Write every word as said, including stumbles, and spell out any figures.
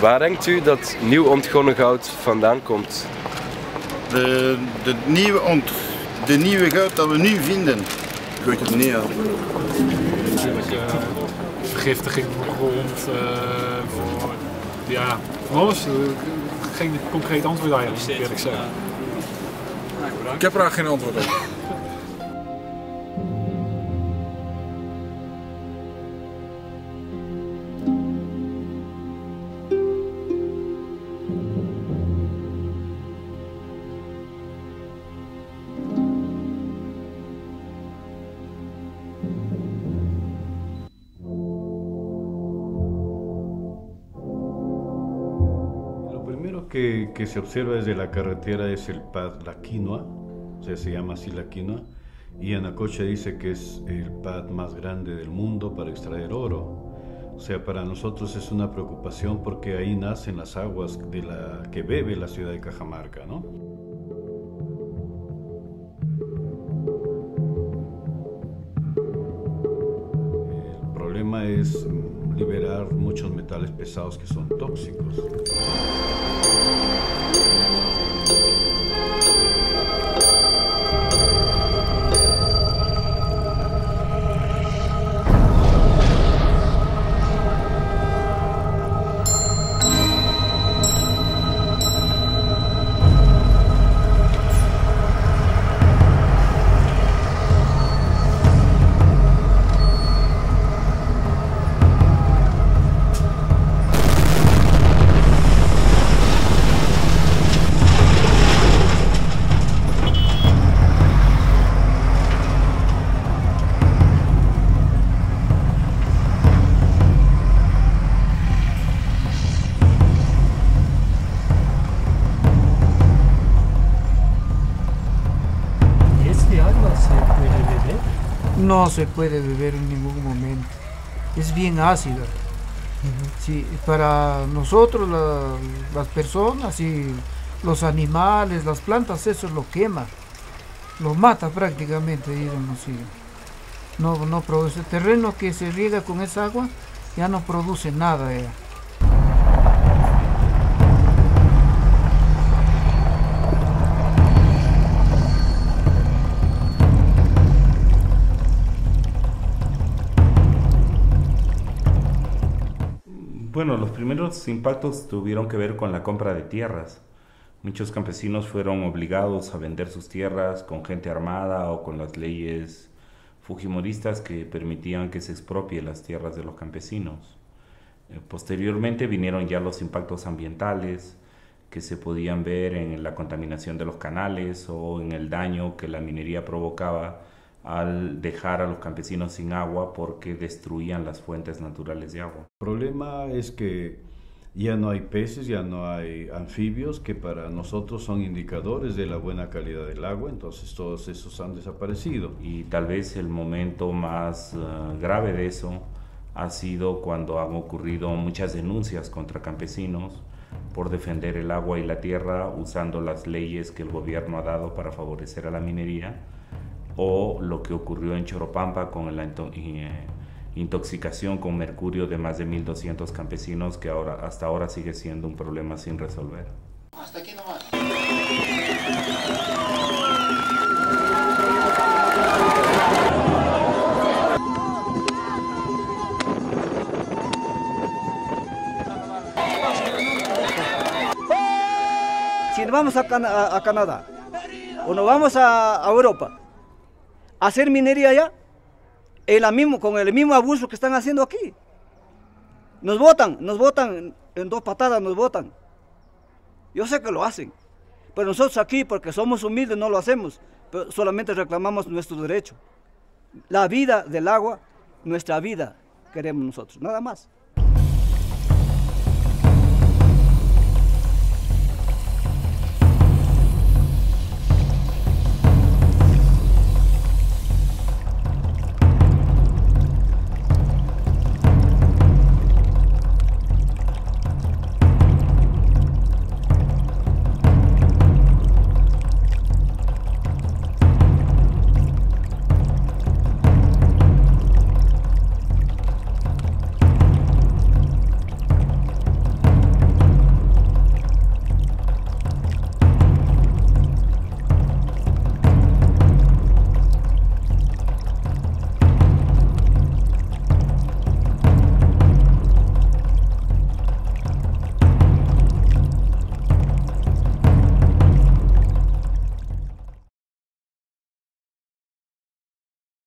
Waar denkt u dat nieuw ontgonnen goud vandaan komt? De, de, nieuwe, ont, de nieuwe goud dat we nu vinden. Gooit het neer. Natuurlijk uh, vergiftiging van de grond. Uh, voor, ja, voor alles. Uh, geen concreet antwoord eigenlijk, moet ik eerlijk zeggen. Ik heb er eigenlijk geen antwoord op. Que, que se observa desde la carretera es el pad la quinoa, o sea, se llama así la quinoa, y Yanacocha dice que es el pad más grande del mundo para extraer oro. O sea, para nosotros es una preocupación porque ahí nacen las aguas de la que bebe la ciudad de Cajamarca, ¿no? El problema es liberar muchos metales pesados que son tóxicos. No se puede beber en ningún momento, es bien ácida. Uh-huh. Sí, para nosotros, la, las personas, y los animales, las plantas, eso lo quema, lo mata prácticamente. Digamos, sí. no, no produce terreno que se riega con esa agua, ya no produce nada. Ya. Bueno, los primeros impactos tuvieron que ver con la compra de tierras. Muchos campesinos fueron obligados a vender sus tierras con gente armada o con las leyes fujimoristas que permitían que se expropie las tierras de los campesinos. Eh, posteriormente vinieron ya los impactos ambientales que se podían ver en la contaminación de los canales o en el daño que la minería provocaba al dejar a los campesinos sin agua porque destruían las fuentes naturales de agua. El problema es que ya no hay peces, ya no hay anfibios que para nosotros son indicadores de la buena calidad del agua, entonces todos esos han desaparecido. Y tal vez el momento más uh, grave de eso ha sido cuando han ocurrido muchas denuncias contra campesinos por defender el agua y la tierra usando las leyes que el gobierno ha dado para favorecer a la minería, o lo que ocurrió en Choropampa con la intoxicación con mercurio de más de mil doscientos campesinos, que ahora, hasta ahora sigue siendo un problema sin resolver. Hasta aquí nomás. Si nos vamos a, Can a, a Canadá o nos vamos a, a Europa, hacer minería allá, el mismo, con el mismo abuso que están haciendo aquí. Nos botan, nos botan, en dos patadas nos botan. Yo sé que lo hacen, pero nosotros aquí, porque somos humildes, no lo hacemos, pero solamente reclamamos nuestro derecho. La vida del agua, nuestra vida queremos nosotros, nada más.